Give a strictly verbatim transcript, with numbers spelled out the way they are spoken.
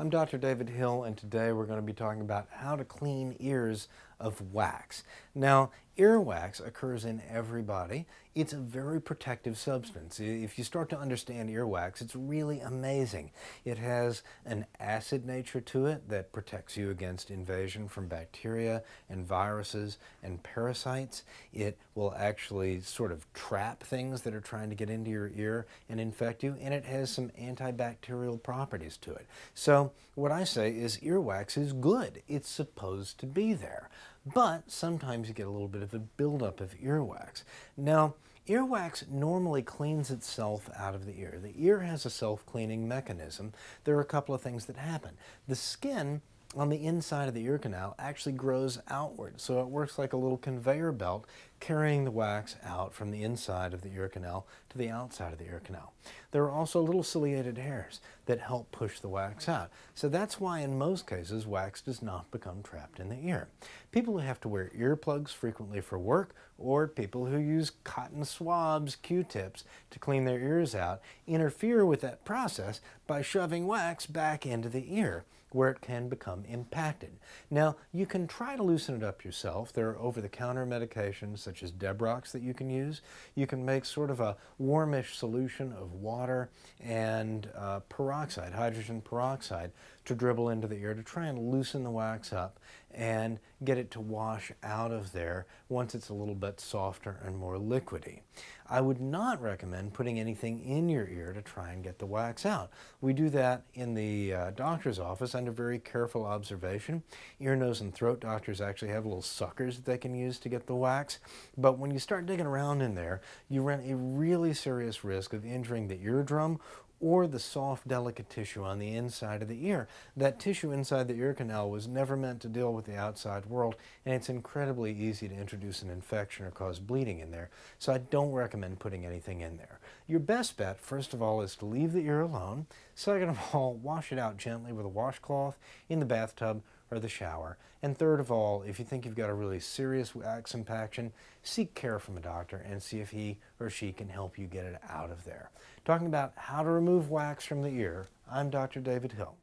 I'm Doctor David Hill, and today we're going to be talking about how to clean ears of wax. Now, earwax occurs in everybody. It's a very protective substance. If you start to understand earwax, it's really amazing. It has an acid nature to it that protects you against invasion from bacteria and viruses and parasites. It will actually sort of trap things that are trying to get into your ear and infect you, and it has some antibacterial properties to it. So what I say is earwax is good. It's supposed to be there. But sometimes you get a little bit of a buildup of earwax. Now, earwax normally cleans itself out of the ear. The ear has a self-cleaning mechanism. There are a couple of things that happen. The skin on the inside of the ear canal actually grows outward, so it works like a little conveyor belt carrying the wax out from the inside of the ear canal to the outside of the ear canal. There are also little ciliated hairs that help push the wax out. So that's why in most cases wax does not become trapped in the ear. People who have to wear earplugs frequently for work, or people who use cotton swabs, Q-tips to clean their ears out, interfere with that process by shoving wax back into the ear where it can become impacted. Now, you can try to loosen it up yourself. There are over-the-counter medications such as Debrox that you can use. You can make sort of a warmish solution of water and uh, peroxide, hydrogen peroxide, to dribble into the ear to try and loosen the wax up and get it to wash out of there once it's a little bit softer and more liquidy. I would not recommend putting anything in your ear to try and get the wax out. We do that in the uh, doctor's office under very careful observation. Ear, nose, and throat doctors actually have little suckers that they can use to get the wax, but when you start digging around in there, you run a really serious risk of injuring the eardrum or the soft, delicate tissue on the inside of the ear. That tissue inside the ear canal was never meant to deal with the outside world, and it's incredibly easy to introduce an infection or cause bleeding in there, so I don't recommend putting anything in there. Your best bet, first of all, is to leave the ear alone. Second of all, wash it out gently with a washcloth in the bathtub or the shower. And third of all, if you think you've got a really serious wax impaction, seek care from a doctor and see if he or she can help you get it out of there. Talking about how to remove wax from the ear, I'm Doctor David Hill.